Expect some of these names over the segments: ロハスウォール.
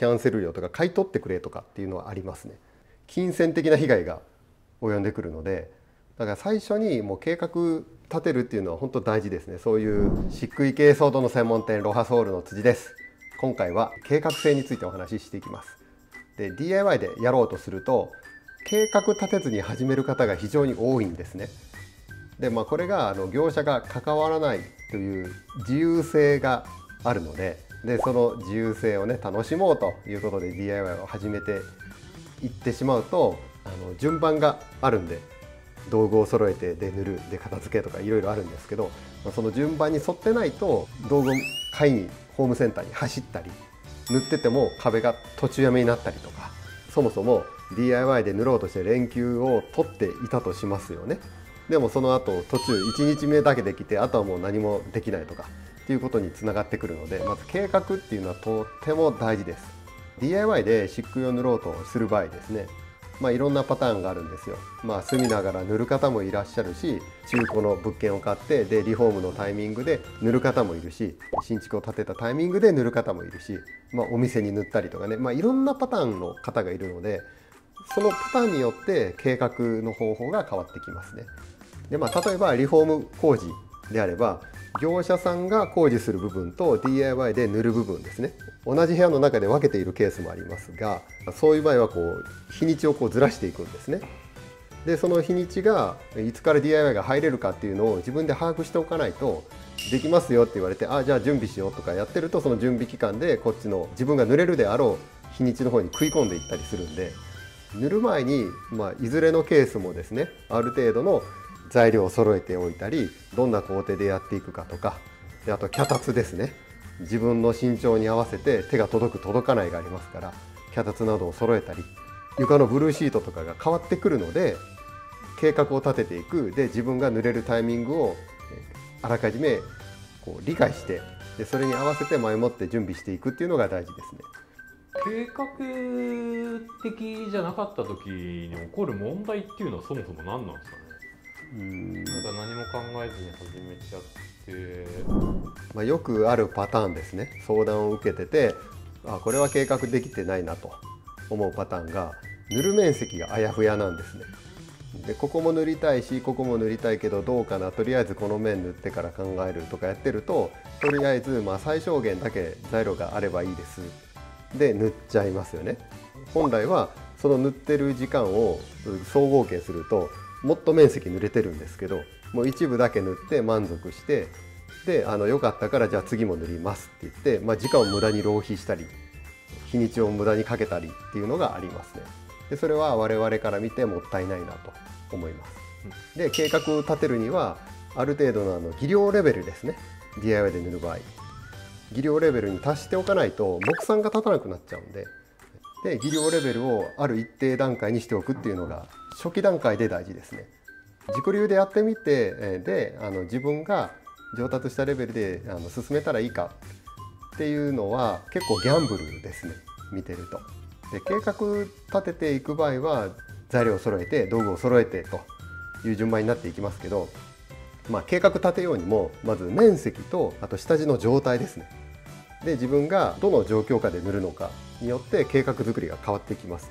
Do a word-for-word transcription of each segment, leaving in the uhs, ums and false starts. キャンセル料とか買い取ってくれとかっていうのはありますね。金銭的な被害が及んでくるので、だから最初にもう計画立てるっていうのは本当大事ですね。そういう漆喰系ソードの専門店、ロハソールの辻です。今回は計画性についてお話ししていきます。で ディーアイワイ でやろうとすると計画立てずに始める方が非常に多いんですね。で、まあ、これがあの業者が関わらないという自由性があるので、でその自由性をね楽しもうということで ディーアイワイ を始めていってしまうと、あの順番があるんで、道具を揃えてで塗るで片付けとかいろいろあるんですけど、その順番に沿ってないと道具を買いにホームセンターに走ったり、塗ってても壁が途中やめになったりとか、そもそも ディーアイワイ で塗ろうとして連休を取っていたとしますよね。でもその後途中いちにちめだけできて、あとはもう何もできないとかっていうことにつながってくるので、まず計画っていうのはとっても大事です。 ディーアイワイ で漆喰を塗ろうとする場合ですね、まあ、いろんなパターンがあるんですよ。まあ、住みながら塗る方もいらっしゃるし、中古の物件を買ってでリフォームのタイミングで塗る方もいるし、新築を建てたタイミングで塗る方もいるし、まあ、お店に塗ったりとかね、まあ、いろんなパターンの方がいるので、そのパターンによって計画の方法が変わってきますね。で、まあ、例えばリフォーム工事であれば、業者さんが工事する部分と ディーアイワイ で塗る部分ですね、同じ部屋の中で分けているケースもありますが、そういう場合はこう日にちをこうずらしていくんですね。でその日にちがいつから ディーアイワイ が入れるかっていうのを自分で把握しておかないと、できますよって言われて、あ、じゃあ準備しようとかやってると、その準備期間でこっちの自分が塗れるであろう日にちの方に食い込んでいったりするんで、塗る前に、まあ、いずれのケースもですね、ある程度の材料を揃えておいたり、どんな工程でやっていくかとか、であと脚立ですね、自分の身長に合わせて手が届く届かないがありますから、脚立などを揃えたり、床のブルーシートとかが変わってくるので、計画を立てていく、で自分が塗れるタイミングをあらかじめこう理解して、でそれに合わせて前もって準備していくっていうのが大事ですね。計画的じゃなかった時に起こる問題っていうのはそもそも何なんですかね。うん、ただ何も考えずに始めちゃって、まあ、よくあるパターンですね。相談を受けてて、あ、これは計画できてないなと思うパターンが、塗る面積があやふやなんですね。でここも塗りたいしここも塗りたいけどどうかな、とりあえずこの面塗ってから考えるとかやってると、とりあえずまあ最小限だけ材料があればいいですで塗っちゃいますよね。本来はその塗ってる時間を総合計するともっと面積塗れてるんですけど、もう一部だけ塗って満足して、であの良かったからじゃあ次も塗りますって言って、まあ、時間を無駄に浪費したり日にちを無駄にかけたりっていうのがありますね。でそれは我々から見てもったいないなと思います。で計画を立てるにはある程度のあの技量レベルですね、 ディーアイワイ で塗る場合技量レベルに達しておかないと目算が立たなくなっちゃうんで、で技量レベルをある一定段階にしておくっていうのが初期段階で大事ですね。自己流でやってみて、であの自分が上達したレベルであの進めたらいいかっていうのは結構ギャンブルですね、見てると。で計画立てていく場合は材料を揃えて道具を揃えてという順番になっていきますけど、まあ、計画立てようにもまず面積とあと下地の状態ですね。で自分がどの状況下で塗るのかによって計画作りが変わってきますね。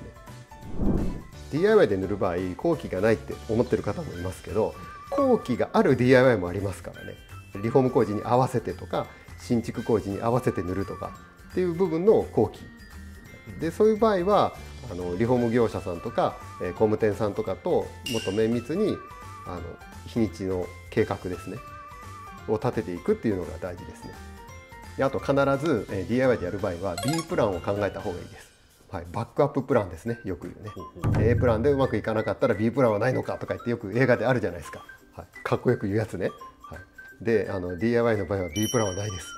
ディーアイワイ で塗る場合工期がないって思ってる方もいますけど、工期がある ディーアイワイ もありますからね。リフォーム工事に合わせてとか新築工事に合わせて塗るとかっていう部分の工期で、そういう場合はあのリフォーム業者さんとか工務店さんとかともっと綿密にあの日にちの計画ですねを立てていくっていうのが大事ですね。あと必ず ディーアイワイ でやる場合は ビー プランを考えた方がいいです。はい、バックアッププランですね、よく言うね。 A プランでうまくいかなかったら ビー プランはないのかとか言ってよく映画であるじゃないですか、はい、かっこよく言うやつね、はい、であの ディーアイワイ の場合は ビー プランはないです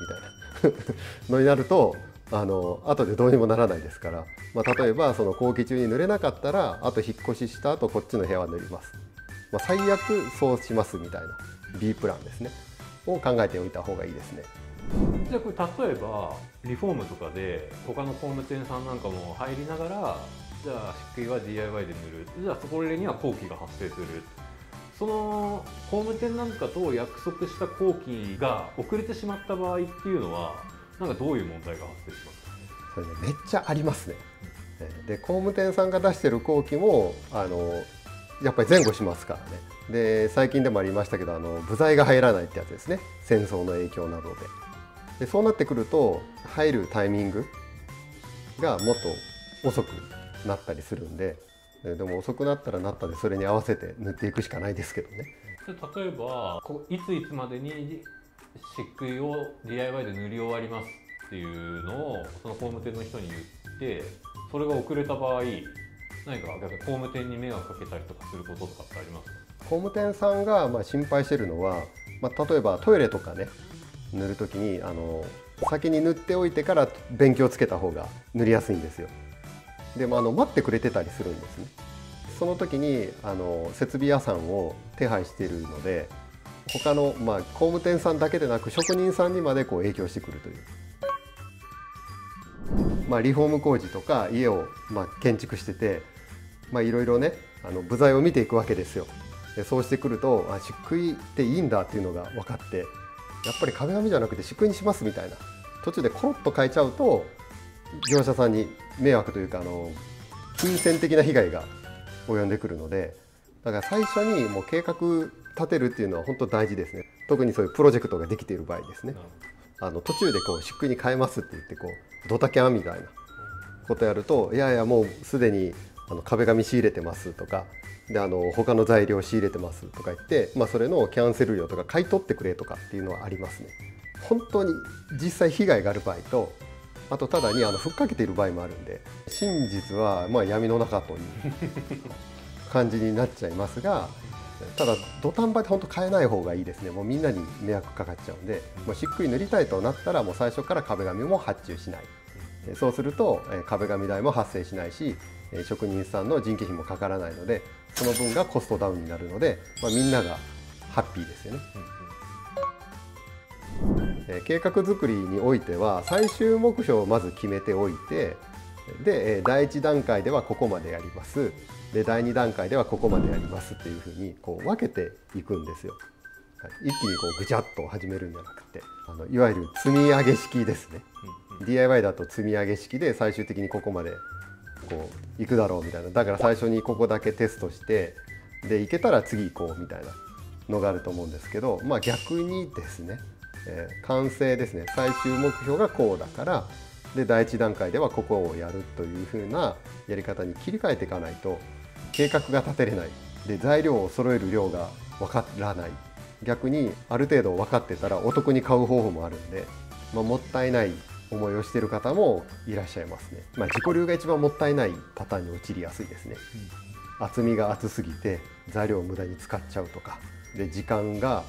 みたいなのになるとあの後でどうにもならないですから、まあ、例えばその工期中に塗れなかったらあと引っ越しした後こっちの部屋は塗ります、まあ、最悪そうしますみたいな ビー プランですねを考えておいた方がいいですね。じゃあこれ例えばリフォームとかで他の工務店さんなんかも入りながら、じゃあ漆喰は ディーアイワイ で塗る、じゃあそこには工期が発生する、その工務店なんかと約束した工期が遅れてしまった場合っていうのはなんかどういう問題が発生しますか？それね、めっちゃありますね。で工務店さんが出してる工期もあのやっぱり前後しますからね。で最近でもありましたけど、あの部材が入らないってやつですね、戦争の影響などで。でそうなってくると入るタイミングがもっと遅くなったりするんで、でも遅くなったらなったでそれに合わせて塗っていくしかないですけどね。例えばいついつまでに漆喰を ディーアイワイ で塗り終わりますっていうのをその工務店の人に言って、それが遅れた場合、何か工務店に迷惑かけたりとかすることとかってありますか？工務店さんがまあ心配してるのは、まあ、例えばトイレとかね塗るときにあの先に塗っておいてから便器をつけた方が塗りやすいんですよ。でもあの待ってくれてたりするんですね。その時にあの設備屋さんを手配しているので、他のまあ工務店さんだけでなく職人さんにまでこう影響してくるという。まあリフォーム工事とか家をまあ建築してて、まあいろいろねあの部材を見ていくわけですよ。でそうしてくると、あ漆喰っていいんだっていうのが分かって、やっぱり壁紙じゃなくて漆喰にしますみたいな、途中でコロッと変えちゃうと業者さんに迷惑というか、あの金銭的な被害が及んでくるので、だから最初にもう計画立てるっていうのは本当大事ですね。特にそういうプロジェクトができている場合ですね。あの途中でこう漆喰に変えますって言ってこうドタキャンみたいなことやると、いやいやもうすでにあの壁紙仕入れてますとかで、あの他の材料仕入れてますとか言って、まあ、それのキャンセル料とか買い取ってくれとかっていうのはありますね。本当に実際被害がある場合と、あとただにあのふっかけている場合もあるんで、真実はまあ闇の中という感じになっちゃいますが、ただ土壇場で本当変えない方がいいですね。もうみんなに迷惑かかっちゃうんで、もう漆喰塗りたいとなったらもう最初から壁紙も発注しない。そうすると壁紙代も発生しないし、職人さんの人件費もかからないので、その分がコストダウンになるので、まあ、みんながハッピーですよね。計画作りにおいては最終目標をまず決めておいて、でだいいちだんかいではここまでやります、でだいにだんかいではここまでやりますっていうふうにこう分けていくんですよ。一気にこうぐちゃっと始めるんじゃなくて、あのいわゆる積み上げ式ですね。 ディーアイワイ だと積み上げ式で最終的にここまでこういくだろうみたいな、だから最初にここだけテストしてでいけたら次行こうみたいなのがあると思うんですけど、まあ逆にですね、えー、完成ですね。最終目標がこうだからでだいいちだんかいではここをやるというふうなやり方に切り替えていかないと計画が立てれない、で材料を揃える量が分からない、逆にある程度分かってたらお得に買う方法もあるんで、まあ、もったいない思いをしている方もいらっしゃいますね。まあ、自己流が一番もったいないパターンに陥りやすいですね。うん、厚みが厚すぎて材料を無駄に使っちゃうとかで、時間が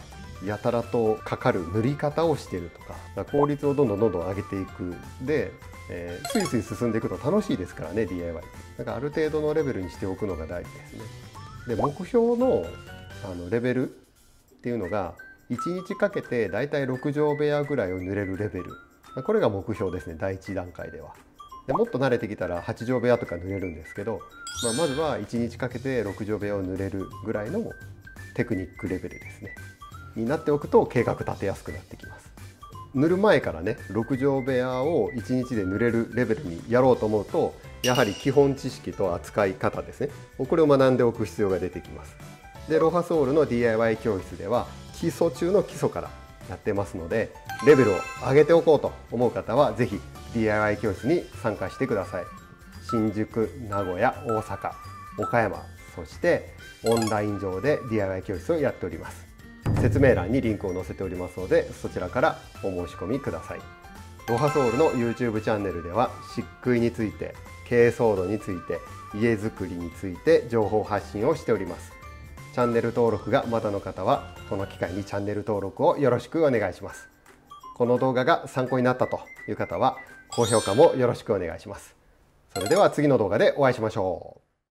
やたらとかかる塗り方をしてるとか、だから効率をどんどんどんどん上げていくで、えー、スイスイ進んでいくと楽しいですからね ディーアイワイ。だからある程度のレベルにしておくのが大事ですね。で目標のあのレベルっていうのがいちにちかけてだいたいろくじょうべやぐらいを塗れるレベル、これが目標ですね。だいいちだんかいでは。でもっと慣れてきたらはちじょうべやとか塗れるんですけど、まあ、まずはいちにちかけてろくじょうべやを塗れるぐらいのテクニックレベルですね。になっておくと計画立てやすくなってきます。塗る前からねろくじょうべやをいちにちで塗れるレベルにやろうと思うと、やはり基本知識と扱い方ですね、これを学んでおく必要が出てきます。でロハソールの ディーアイワイ 教室では基礎中の基礎からやってますので、レベルを上げておこうと思う方は是非 ディーアイワイ 教室に参加してください。新宿、名古屋、大阪、岡山、そしてオンライン上で ディーアイワイ 教室をやっております。説明欄にリンクを載せておりますので、そちらからお申し込みください。ロハソールの ユーチューブ チャンネルでは漆喰について、珪藻土について、家づくりについて情報発信をしております。チャンネル登録がまだの方はこの機会にチャンネル登録をよろしくお願いします。この動画が参考になったという方は高評価もよろしくお願いします。それでは次の動画でお会いしましょう。